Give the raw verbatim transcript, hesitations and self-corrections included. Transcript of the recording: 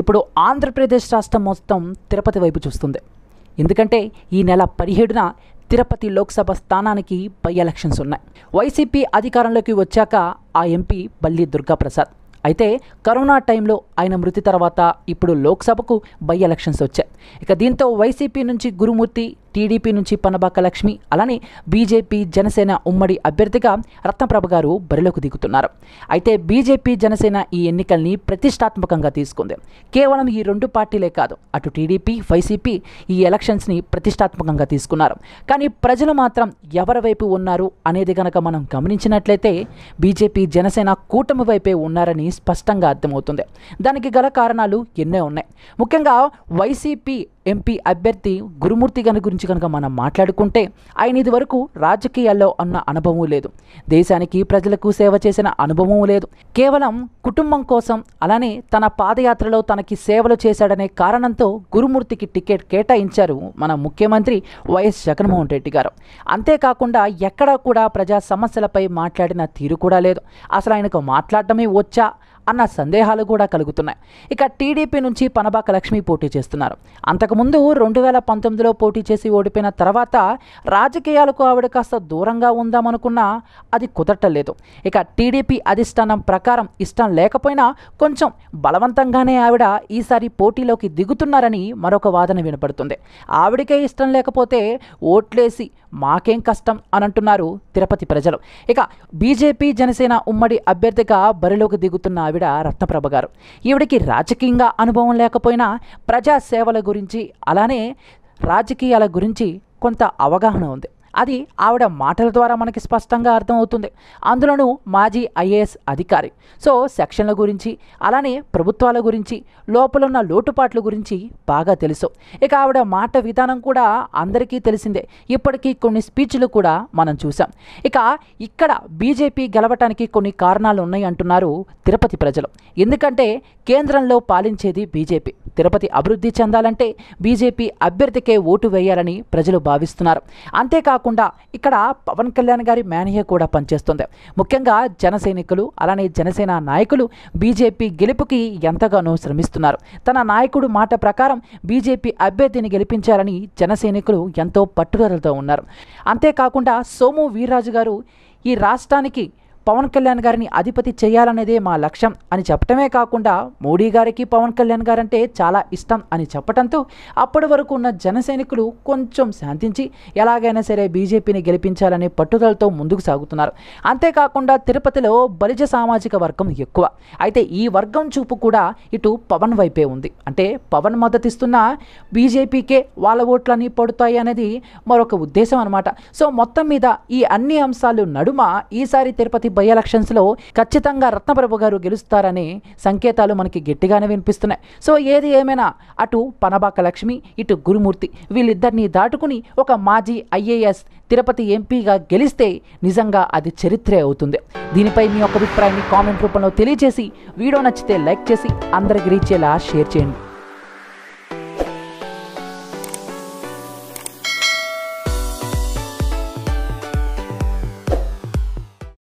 ఇప్పుడు ఆంధ్రప్రదేశ్ రాష్ట్రం మొత్తం తిరుపతి వైపు చూస్తుంది. ఎందుకంటే ఈ నెల పదిహేడున తిరుపతి లోక్సభ స్థానానికి బై ఎలక్షన్స్ ఉన్నాయి. వైసీపీ అధికారంలోకి వచ్చాక ఆ ఎంపీ బల్లి దుర్గాప్రసాద్. అయితే కరోనా టైంలో ఆయన మృతి తర్వాత ఇప్పుడు లోక్సభకు బై ఎలక్షన్స్ వచ్చాయి. ఇక దీంతో వైసీపీ నుంచి గురుమూర్తి, టీడీపీ నుంచి పనబాక లక్ష్మి, అలానే బీజేపీ జనసేన ఉమ్మడి అభ్యర్థిగా రత్నప్రభ గారు బరిలోకి దిగుతున్నారు. అయితే బీజేపీ జనసేన ఈ ఎన్నికల్ని ప్రతిష్టాత్మకంగా తీసుకుంది. కేవలం ఈ రెండు పార్టీలే కాదు, అటు టీడీపీ, వైసీపీ ఈ ఎలక్షన్స్ని ప్రతిష్టాత్మకంగా తీసుకున్నారు. కానీ ప్రజలు మాత్రం ఎవరి వైపు ఉన్నారు అనేది కనుక మనం గమనించినట్లయితే బీజేపీ జనసేన కూటమి వైపే ఉన్నారని స్పష్టంగా అర్థమవుతుంది. దానికి గల కారణాలు ఎన్నో ఉన్నాయి. ముఖ్యంగా వైసీపీ ఎంపీ అభ్యర్థి గురుమూర్తి గారి గురించి కనుక మనం మాట్లాడుకుంటే ఆయన ఇది వరకు రాజకీయాల్లో అన్న అనుభవం లేదు, దేశానికి ప్రజలకు సేవ చేసిన అనుభవం లేదు. కేవలం కుటుంబం కోసం అలానే తన పాదయాత్రలో తనకి సేవలు చేశాడనే కారణంతో గురుమూర్తికి టికెట్ కేటాయించారు మన ముఖ్యమంత్రి వైఎస్ జగన్మోహన్ రెడ్డి గారు. అంతేకాకుండా ఎక్కడా కూడా ప్రజా సమస్యలపై మాట్లాడిన తీరు కూడా లేదు. అసలు ఆయనకు మాట్లాడటమే వచ్చా అన్న సందేహాలు కూడా కలుగుతున్నాయి. ఇక టీడీపీ నుంచి పనబాక లక్ష్మి పోటీ చేస్తున్నారు. అంతకుముందు రెండు వేల పంతొమ్మిదిలో పోటీ చేసి ఓడిపోయిన తర్వాత రాజకీయాలకు ఆవిడ కాస్త దూరంగా ఉందామనుకున్నా అది కుదరటలేదు. ఇక టీడీపీ అధిష్టానం ప్రకారం ఇష్టం లేకపోయినా కొంచెం బలవంతంగానే ఆవిడ ఈసారి పోటీలోకి దిగుతున్నారని మరొక వాదన వినపడుతుంది. ఆవిడకే ఇష్టం లేకపోతే ఓట్లేసి మాకేం కష్టం అని అంటున్నారు తిరుపతి ప్రజలు. ఇక బీజేపీ జనసేన ఉమ్మడి అభ్యర్థిగా బరిలోకి దిగుతున్న ఆవిడ రత్నప్రభ గారు. ఈవిడికి రాజకీయంగా అనుభవం లేకపోయినా ప్రజాసేవల గురించి అలానే రాజకీయాల గురించి కొంత అవగాహన ఉంది. అది ఆవిడ మాటల ద్వారా మనకి స్పష్టంగా అర్థమవుతుంది. అందులోనూ మాజీ ఐఏఎస్ అధికారి. సో సెక్షన్ల గురించి అలానే ప్రభుత్వాల గురించి లోపలున్న లోటుపాట్ల గురించి బాగా తెలుసు. ఇక ఆవిడ మాట విధానం కూడా అందరికీ తెలిసిందే. ఇప్పటికీ కొన్ని స్పీచ్లు కూడా మనం చూసాం. ఇక ఇక్కడ బీజేపీ గెలవటానికి కొన్ని కారణాలు ఉన్నాయి అంటున్నారు తిరుపతి ప్రజలు. ఎందుకంటే కేంద్రంలో పాలించేది బీజేపీ. తిరుపతి అభివృద్ధి చెందాలంటే బీజేపీ అభ్యర్థికే ఓటు వేయాలని ప్రజలు భావిస్తున్నారు. అంతేకాకుండా ఇక్కడ పవన్ కళ్యాణ్ గారి మేనియా కూడా పనిచేస్తుంది. ముఖ్యంగా జనసైనికులు అలానే జనసేన నాయకులు బీజేపీ గెలుపుకి ఎంతగానో శ్రమిస్తున్నారు. తన నాయకుడు మాట ప్రకారం బీజేపీ అభ్యర్థిని గెలిపించాలని జనసైనికులు ఎంతో పట్టుదలతో ఉన్నారు. అంతేకాకుండా సోము వీర్రాజు గారు ఈ రాష్ట్రానికి పవన్ కళ్యాణ్ గారిని అధిపతి చేయాలనేదే మా లక్ష్యం అని చెప్పటమే కాకుండా మోడీ గారికి పవన్ కళ్యాణ్ గారంటే చాలా ఇష్టం అని చెప్పడంతో అప్పటి వరకు ఉన్న జనసైనికులు కొంచెం శాంతించి ఎలాగైనా సరే బీజేపీని గెలిపించాలనే పట్టుదలతో ముందుకు సాగుతున్నారు. అంతేకాకుండా తిరుపతిలో బలిజ సామాజిక వర్గం ఎక్కువ. అయితే ఈ వర్గం చూపు కూడా ఇటు పవన్ వైపే ఉంది. అంటే పవన్ మద్దతిస్తున్న బీజేపీకే వాళ్ళ ఓట్లన్నీ పడుతాయి అనేది మరొక ఉద్దేశం అనమాట. సో మొత్తం మీద ఈ అన్ని అంశాలు నడుమ ఈసారి తిరుపతి బై ఎలక్షన్స్లో ఖచ్చితంగా రత్నప్రభ గారు గెలుస్తారనే సంకేతాలు మనకి గట్టిగానే వినిపిస్తున్నాయి. సో ఏది ఏమైనా అటు పనబాక లక్ష్మి, ఇటు గురుమూర్తి వీళ్ళిద్దరినీ దాటుకుని ఒక మాజీ ఐఏఎస్ తిరుపతి ఎంపీగా గెలిస్తే నిజంగా అది చరిత్రే అవుతుంది. దీనిపై మీ యొక్క అభిప్రాయాన్ని కామెంట్ రూపంలో తెలియజేసి వీడియో నచ్చితే లైక్ చేసి అందరికి రీచ్ అయ్యేలా షేర్ చేయండి.